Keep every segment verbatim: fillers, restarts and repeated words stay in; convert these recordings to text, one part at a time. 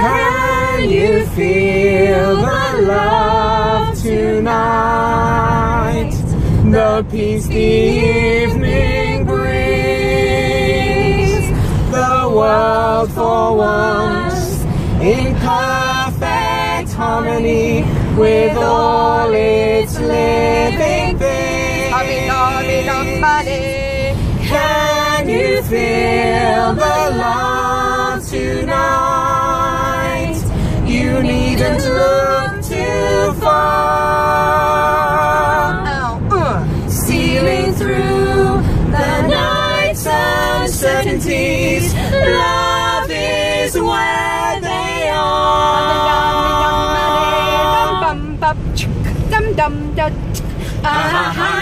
Can you feel the love tonight? The peace the evening brings. The world for once in perfect harmony with all its living things. Can you feel the love tonight? You needn't look too far. Ow. Uh. Stealing through the night's uncertainties, love is where they are.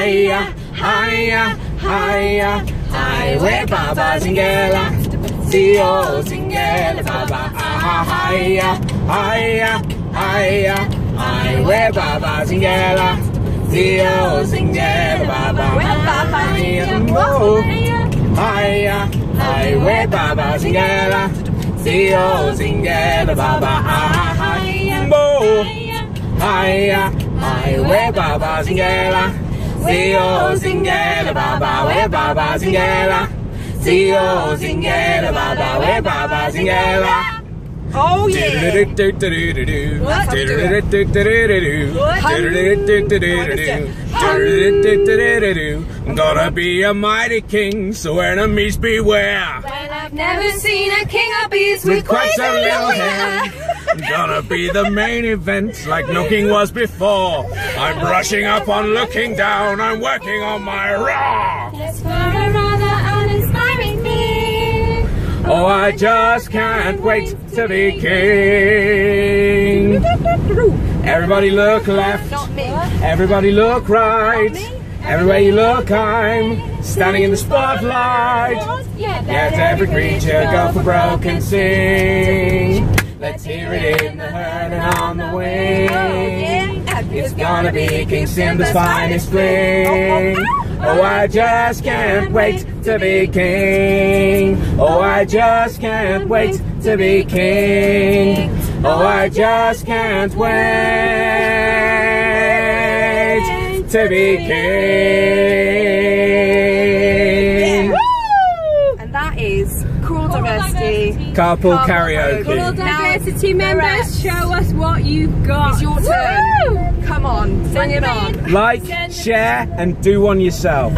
Hiya, hiya, hiya. I wear Baba Zingela, Zio Zingela Baba. Ah hiya, hiya, hiya. I wear Baba Zingela, Zio Zingela Baba. Hiya, I wear Baba Zingela, Zio Zingela Baba. Ah hiya, I wear Baba Zingela. Zio Zingela Baba, we Baba Zingela. Zio Zingela Baba, we Baba Zingela. Oh yeah! Let's do it. Gonna be a mighty king, so enemies beware. Well, I've never seen a king of beasts with quite so little hair. Gonna be the main event like no king was before. I'm brushing up on looking down, I'm working on my raw. It's for a rather uninspiring thing. Oh, I just can't wait to be king. Everybody look left, everybody look right, everybody look, I'm standing in the spotlight. Let every creature go for broke and sing. Let's hear it in the herd and on the wing. It's gonna be King Simba's finest fling. Oh, I just can't wait to be king. Oh, I just can't wait to be king. Oh, I just can't wait to be king. And that is Choral Diversity. Carpool Karaoke. Choral Diversity members, show us what you've got. It's your turn. Woo! Come on, sing it on. Like, share and do one yourself.